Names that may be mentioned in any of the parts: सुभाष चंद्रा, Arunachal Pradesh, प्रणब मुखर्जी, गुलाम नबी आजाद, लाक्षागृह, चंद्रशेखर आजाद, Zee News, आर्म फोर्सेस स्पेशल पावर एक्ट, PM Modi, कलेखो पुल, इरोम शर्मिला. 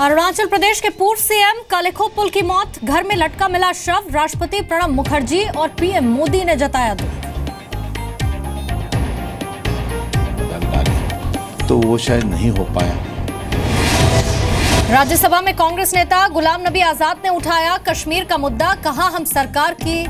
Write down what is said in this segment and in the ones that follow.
अरुणाचल प्रदेश के पूर्व सीएम कलेखो पुल की मौत, घर में लटका मिला शव। राष्ट्रपति प्रणब मुखर्जी और पीएम मोदी ने जताया दुख, तो वो शायद नहीं हो पाया। राज्यसभा में कांग्रेस नेता गुलाम नबी आजाद ने उठाया कश्मीर का मुद्दा, कहा हम सरकार की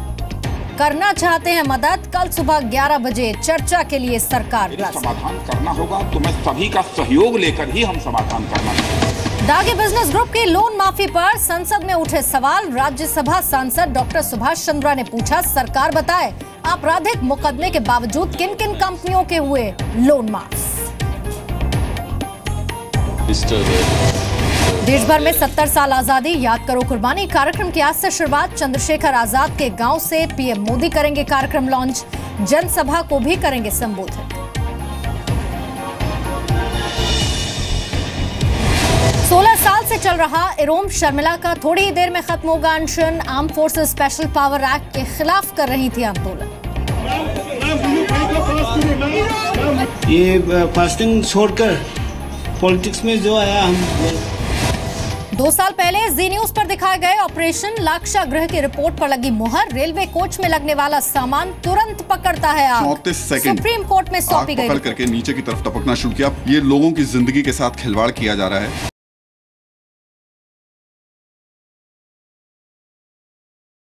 करना चाहते हैं मदद। कल सुबह 11 बजे चर्चा के लिए सरकार समाधान करना होगा, तो मैं सभी का सहयोग लेकर ही हम समाधान करना। दागे बिजनेस ग्रुप की लोन माफी पर संसद में उठे सवाल। राज्यसभा सांसद डॉक्टर सुभाष चंद्रा ने पूछा, सरकार बताए आपराधिक मुकदमे के बावजूद किन किन कंपनियों के हुए लोन माफ। देश भर में 70 साल आजादी याद करो कुर्बानी कार्यक्रम की आज से शुरुआत। चंद्रशेखर आजाद के गांव से पीएम मोदी करेंगे कार्यक्रम लॉन्च, जनसभा को भी करेंगे संबोधित। चल रहा इरोम शर्मिला का थोड़ी ही देर में खत्म होगा अनशन। आर्म फोर्सेस स्पेशल पावर एक्ट के खिलाफ कर रही थी आंदोलन। ये फास्टिंग छोड़कर पॉलिटिक्स में जो आया हम। 2 साल पहले जी न्यूज पर दिखाए गए ऑपरेशन लाक्षागृह की रिपोर्ट पर लगी मुहर। रेलवे कोच में लगने वाला सामान तुरंत पकड़ता है आग। 34 सेकंड सुप्रीम कोर्ट में सौंपी गई। पकड़ करके नीचे की तरफ टपकना शुरू किया। ये लोगों की जिंदगी के साथ खिलवाड़ किया जा रहा है।